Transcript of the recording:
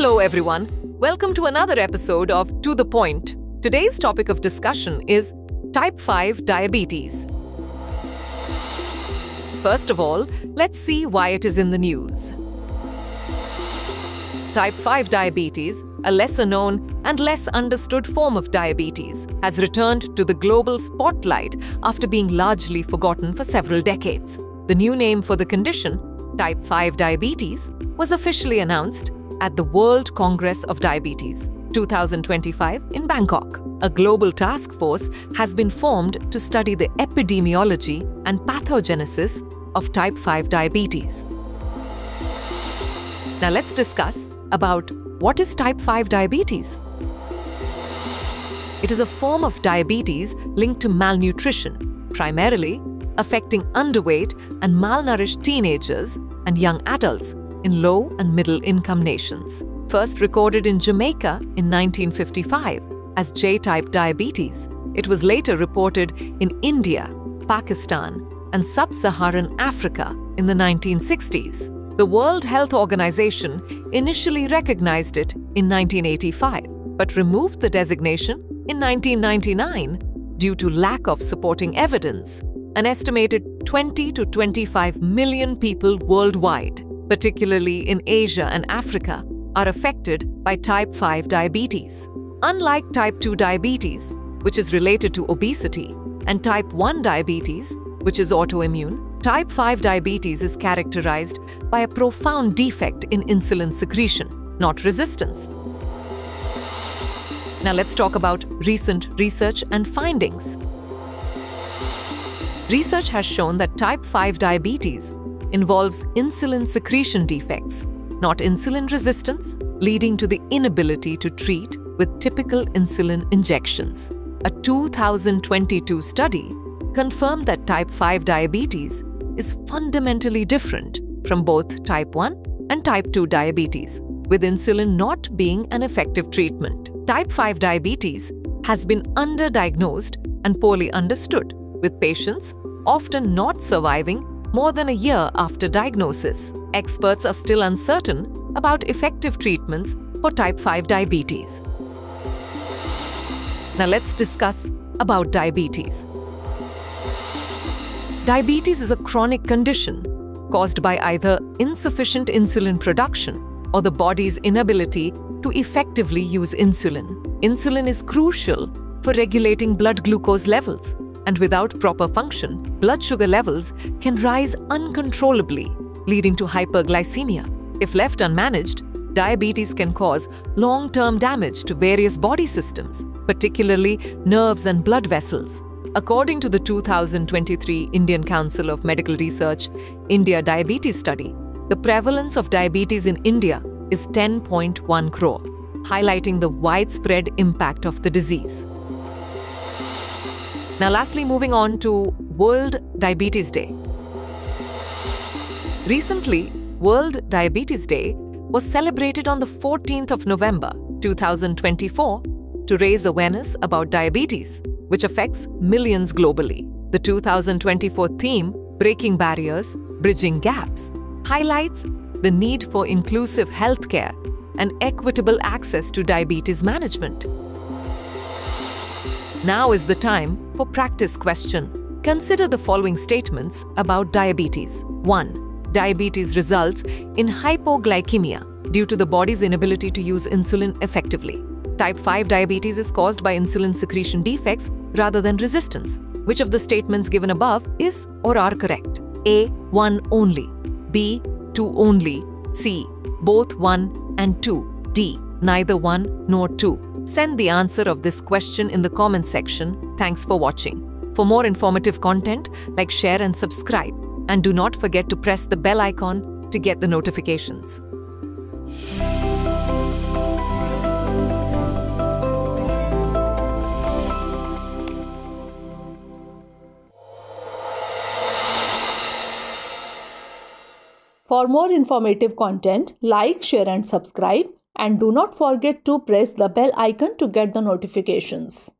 Hello everyone, welcome to another episode of To The Point. Today's topic of discussion is Type 5 diabetes. First of all, let's see why it is in the news. Type 5 diabetes, a lesser known and less understood form of diabetes, has returned to the global spotlight after being largely forgotten for several decades. The new name for the condition, Type 5 diabetes, was officially announced at the World Congress of Diabetes 2025 in Bangkok. A global task force has been formed to study the epidemiology and pathogenesis of Type 5 diabetes. Now let's discuss about what is Type 5 diabetes. It is a form of diabetes linked to malnutrition, primarily affecting underweight and malnourished teenagers and young adults in low and middle-income nations. First recorded in Jamaica in 1955 as J-type diabetes, it was later reported in India, Pakistan, and sub-Saharan Africa in the 1960s. The World Health Organization initially recognized it in 1985, but removed the designation in 1999 due to lack of supporting evidence. An estimated 20 to 25 million people worldwide, particularly in Asia and Africa, are affected by type 5 diabetes. Unlike type 2 diabetes, which is related to obesity, and type 1 diabetes, which is autoimmune, type 5 diabetes is characterized by a profound defect in insulin secretion, not resistance. Now let's talk about recent research and findings. Research has shown that type 5 diabetes involves insulin secretion defects, not insulin resistance, leading to the inability to treat with typical insulin injections. A 2022 study confirmed that type 5 diabetes is fundamentally different from both type 1 and type 2 diabetes, with insulin not being an effective treatment. Type 5 diabetes has been underdiagnosed and poorly understood, with patients often not surviving more than a year after diagnosis. Experts are still uncertain about effective treatments for type 5 diabetes. Now let's discuss about diabetes. Diabetes is a chronic condition caused by either insufficient insulin production or the body's inability to effectively use insulin. Insulin is crucial for regulating blood glucose levels, and without proper function, blood sugar levels can rise uncontrollably, leading to hyperglycemia. If left unmanaged, diabetes can cause long-term damage to various body systems, particularly nerves and blood vessels. According to the 2023 Indian Council of Medical Research India Diabetes Study, the prevalence of diabetes in India is 10.1 crore, highlighting the widespread impact of the disease. Now lastly, moving on to World Diabetes Day. Recently, World Diabetes Day was celebrated on the 14th of November, 2024 to raise awareness about diabetes, which affects millions globally. The 2024 theme, Breaking Barriers, Bridging Gaps, highlights the need for inclusive healthcare and equitable access to diabetes management. Now is the time for practice question. Consider the following statements about diabetes. 1. Diabetes results in hypoglycemia due to the body's inability to use insulin effectively. Type 5 diabetes is caused by insulin secretion defects rather than resistance. Which of the statements given above is or are correct? A. 1 only. B. 2 only. C. Both 1 and 2. D. Neither 1 nor 2. Send the answer of this question in the comment section. Thanks for watching. For more informative content, like, share and subscribe. And do not forget to press the bell icon to get the notifications. For more informative content, like, share and subscribe. And do not forget to press the bell icon to get the notifications.